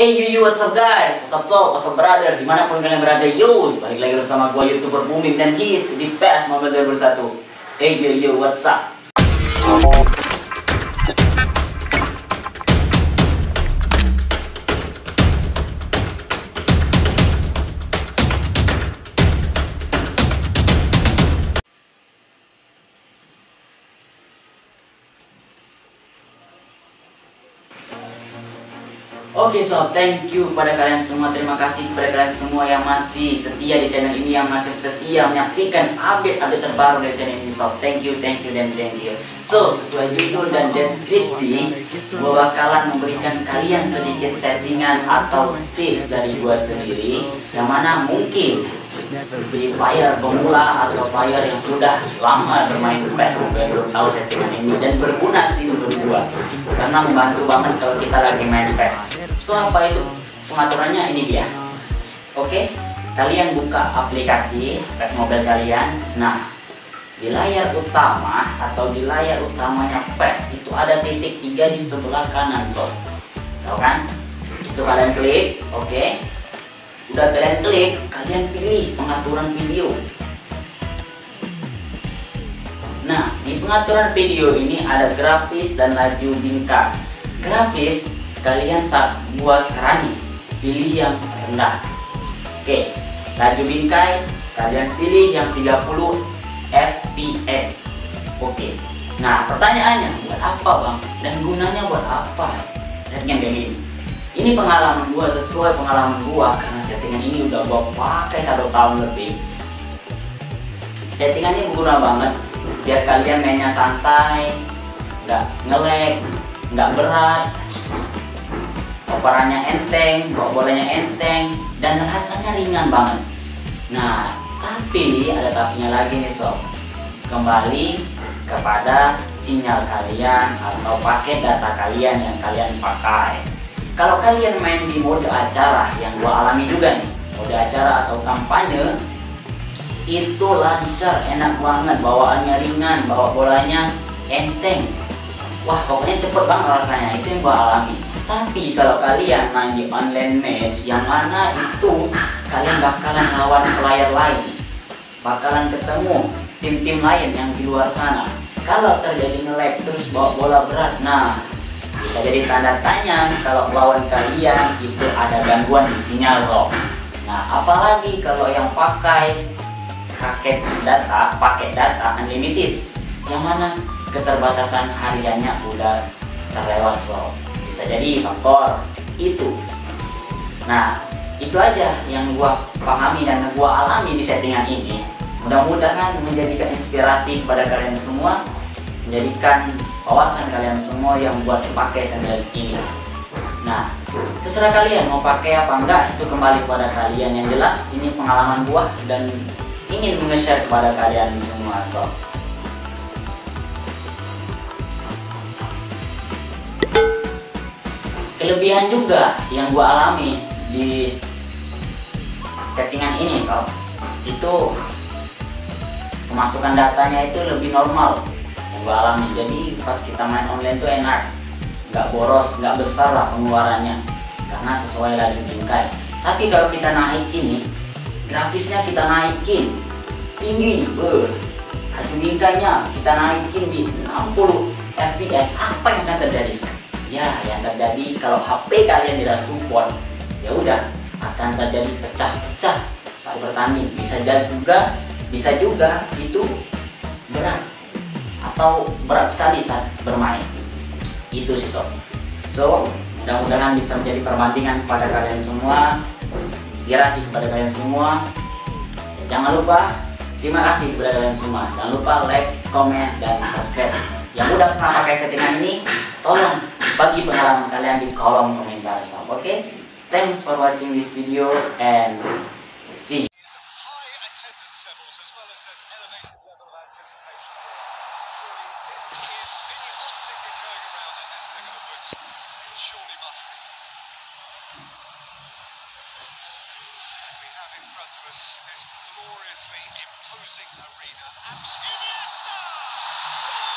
Hey you, what's up guys, what's up sob, what's up brother, dimanapun kalian berada, yo, balik lagi bersama gua youtuber booming dan hits di PES 2021. Hey you, what's up. Oke sob, thank you pada kalian semua. Terima kasih kepada kalian semua yang masih setia di channel ini, yang masih setia menyaksikan update-update terbaru dari channel ini sob. Thank you dan thank you. So, sesuai judul dan deskripsi, gue bakalan memberikan kalian sedikit settingan atau tips dari gue sendiri, yang mana mungkin bagi player pemula atau player yang sudah lama bermain PES belum tahu settingan ini, dan berguna sih menurut gue, karena membantu banget kalau kita lagi main PES. So, apa itu pengaturannya? Ini dia. Oke, kalian buka aplikasi PES Mobile kalian. Nah, di layar utama atau di layar utamanya PES itu ada titik 3 di sebelah kanan sob, tau kan? Itu kalian klik. Oke, udah kalian klik, kalian pilih pengaturan video. Nah, di pengaturan video ini ada grafis dan laju bingkai. Grafis kalian saat gua sarani pilih yang rendah. Oke, laju bingkai kalian pilih yang 30 fps. Oke, nah pertanyaannya, buat apa bang dan gunanya buat apa settingan kayak gini? Ini pengalaman gua, sesuai pengalaman gua, karena settingan ini udah gua pakai 1 tahun lebih. Settingan ini berguna banget biar kalian mainnya santai, nggak ngelag, nggak berat, koparannya enteng, bolanya enteng, dan rasanya ringan banget. Nah, tapi ada tapinya lagi nih sob. Kembali kepada sinyal kalian atau paket data kalian yang kalian pakai. Kalau kalian main di mode acara yang gua alami juga nih, mode acara atau kampanye, itu lancar, enak banget, bawaannya ringan, bawa bolanya enteng. Wah, pokoknya cepet banget rasanya, itu yang gua alami. Tapi kalau kalian main di online match, yang mana itu kalian bakalan lawan player lain, bakalan ketemu tim-tim lain yang di luar sana. Kalau terjadi nge-lag terus bawa bola berat, nah bisa jadi tanda tanya kalau lawan kalian itu ada gangguan di sinyal sob. Nah, apalagi kalau yang pakai paket data unlimited, yang mana keterbatasan hariannya udah terlewat sob. Bisa jadi faktor itu. Nah, itu aja yang gua pahami dan gua alami di settingan ini. Mudah-mudahan menjadikan inspirasi kepada kalian semua, menjadikan wawasan kalian semua yang buat pakai sandal ini. Nah, terserah kalian mau pakai apa enggak, itu kembali kepada kalian. Yang jelas ini pengalaman gua dan ingin nge-share kepada kalian semua sob. Kelebihan juga yang gue alami di settingan ini sob, itu pemasukan datanya itu lebih normal yang gue alami. Jadi pas kita main online tuh enak, nggak boros, nggak besar lah pengeluarannya, karena sesuai laju bingkai. Tapi kalau kita naikin nih, grafisnya kita naikin tinggi, laju bingkainya kita naikin di 60 fps, apa yang akan terjadi sob? Ya, yang terjadi kalau HP kalian tidak support, ya udah akan terjadi pecah-pecah saat bertanding. Bisa juga itu berat atau berat sekali saat bermain. Itu sih sob. So, mudah-mudahan bisa menjadi perbandingan kepada kalian semua, inspirasi kepada kalian semua. Dan jangan lupa, terima kasih kepada kalian semua. Jangan lupa like, comment, dan subscribe. Yang udah pernah pakai settingan ini, tolong bagi pengalaman kalian di kolom komentar sob. Oke, thanks for watching this video and see you. This gloriously imposing arena.